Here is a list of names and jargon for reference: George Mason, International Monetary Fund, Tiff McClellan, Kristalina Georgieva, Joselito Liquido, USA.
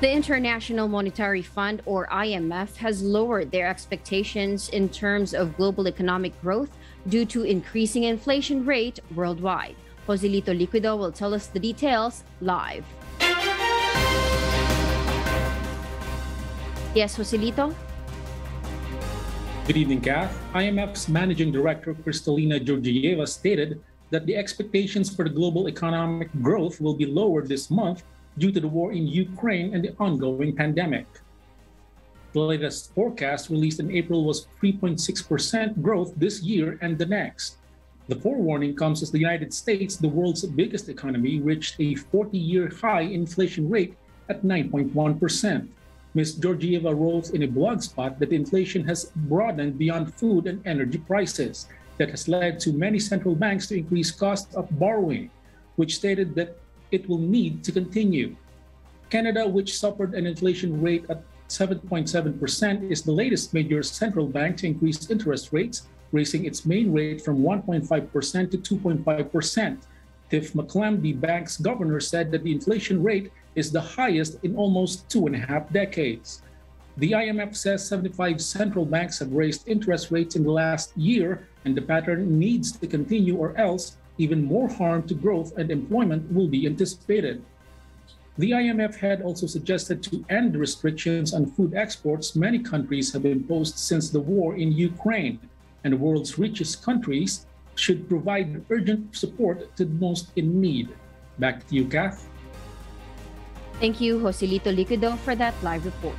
The International Monetary Fund, or IMF, has lowered their expectations in terms of global economic growth due to increasing inflation rate worldwide. Joselito Liquido will tell us the details live. Yes, Joselito? Good evening, Kath. IMF's Managing Director Kristalina Georgieva stated that the expectations for the global economic growth will be lowered this month due to the war in Ukraine and the ongoing pandemic. The latest forecast released in April was 3.6% growth this year and the next. The forewarning comes as the United States, the world's biggest economy, reached a 40-year high inflation rate at 9.1%. Ms. Georgieva wrote in a blog spot that inflation has broadened beyond food and energy prices. That has led to many central banks to increase costs of borrowing, which stated that it will need to continue. Canada, which suffered an inflation rate at 7.7%, is the latest major central bank to increase interest rates, raising its main rate from 1.5% to 2.5%. Tiff McClellan, the bank's governor, said that the inflation rate is the highest in almost 2.5 decades. The IMF says 75 central banks have raised interest rates in the last year, and the pattern needs to continue or else even more harm to growth and employment will be anticipated. The IMF had also suggested to end restrictions on food exports many countries have imposed since the war in Ukraine, and the world's richest countries should provide urgent support to the most in need. Back to you, Kath. Thank you, Joselito Liquido, for that live report.